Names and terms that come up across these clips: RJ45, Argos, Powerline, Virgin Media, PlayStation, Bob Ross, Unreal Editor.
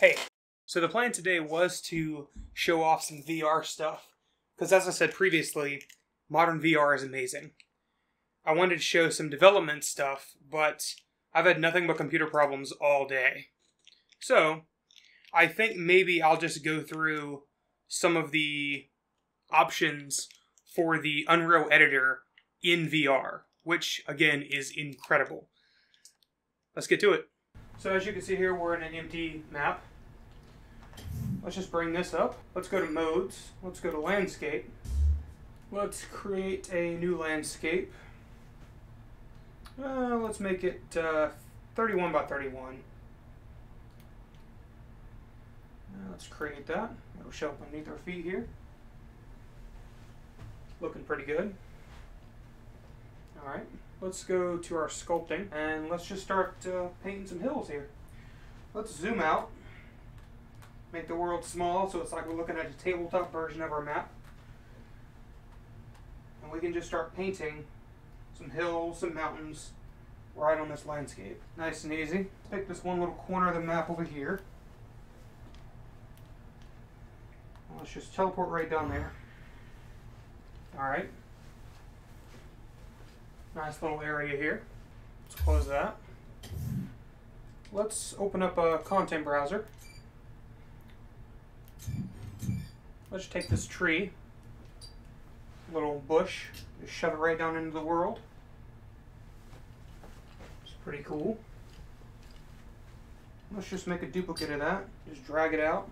Hey, so the plan today was to show off some VR stuff, because as I said previously, modern VR is amazing. I wanted to show some development stuff, but I've had nothing but computer problems all day. So, I think maybe I'll just go through some of the options for the Unreal Editor in VR, which, again, is incredible. Let's get to it. So as you can see here, we're in an empty map. Let's just bring this up. Let's go to modes. Let's go to landscape. Let's create a new landscape. Let's make it 31 by 31. Let's create that. It'll show up underneath our feet here. Looking pretty good. All right, let's go to our sculpting and let's just start painting some hills here. Let's zoom out, make the world small so it's like we're looking at a tabletop version of our map. And we can just start painting some hills, some mountains, right on this landscape. Nice and easy. Let's pick this one little corner of the map over here. Let's just teleport right down there. All right. Nice little area here. Let's close that. Let's open up a content browser. Let's take this tree, little bush, just shove it right down into the world. It's pretty cool. Let's just make a duplicate of that. Just drag it out.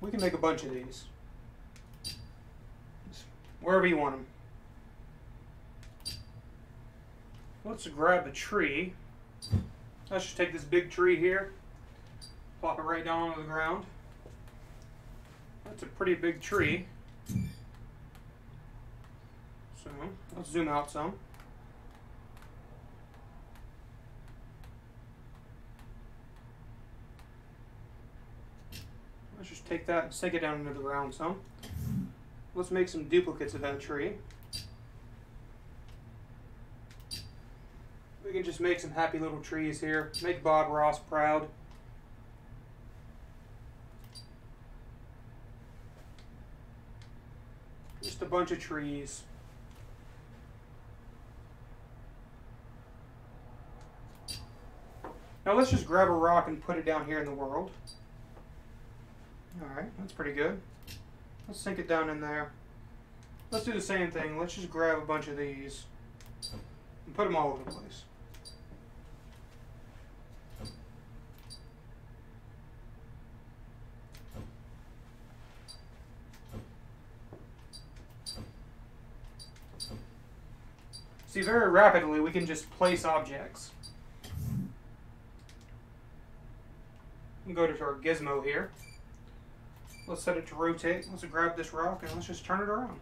We can make a bunch of these. Just wherever you want them. Let's grab a tree. Let's just take this big tree here, plop it right down onto the ground. That's a pretty big tree. So let's zoom out some. Let's just take that and sink it down into the ground some. Let's make some duplicates of that tree. We can just make some happy little trees here. Make Bob Ross proud. Just a bunch of trees. Now let's just grab a rock and put it down here in the world. Alright, that's pretty good. Let's sink it down in there. Let's do the same thing. Let's just grab a bunch of these and put them all over the place. See, very rapidly we can just place objects. We can go to our gizmo here. Let's set it to rotate. Let's grab this rock and let's just turn it around.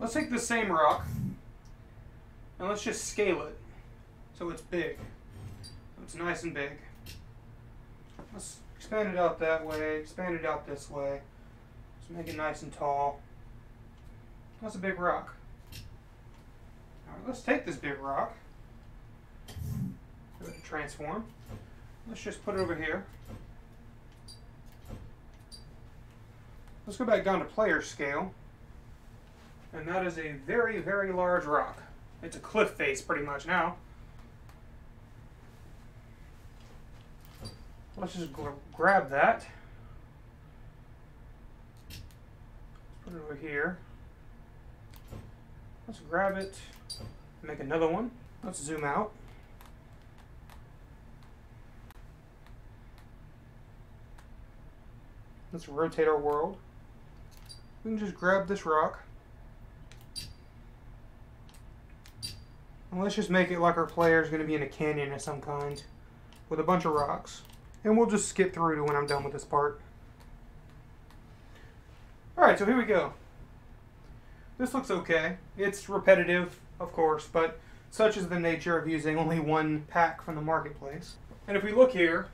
Let's take the same rock and let's just scale it so it's big. It's nice and big. Let's expand it out that way, expand it out this way. Make it nice and tall. That's a big rock. Alright, let's take this big rock. Go to transform. Let's just put it over here. Let's go back down to player scale. And that is a very, very large rock. It's a cliff face pretty much now. Let's just grab that. Over here. Let's grab it, make another one. Let's zoom out. Let's rotate our world. We can just grab this rock. And let's just make it like our player is going to be in a canyon of some kind with a bunch of rocks. And we'll just skip through to when I'm done with this part. Alright, so here we go. This looks okay. It's repetitive, of course, but such is the nature of using only one pack from the marketplace. And if we look here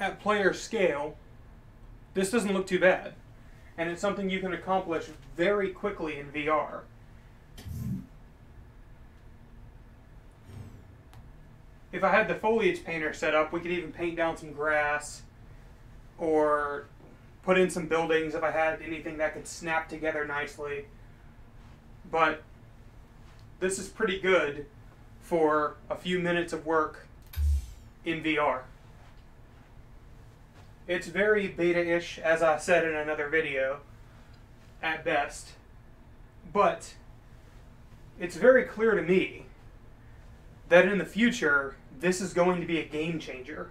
at player scale, this doesn't look too bad. And it's something you can accomplish very quickly in VR. If I had the foliage painter set up, we could even paint down some grass or put in some buildings if I had anything that could snap together nicely. But this is pretty good for a few minutes of work in VR. It's very beta-ish, as I said in another video, at best, but it's very clear to me that in the future, this is going to be a game changer.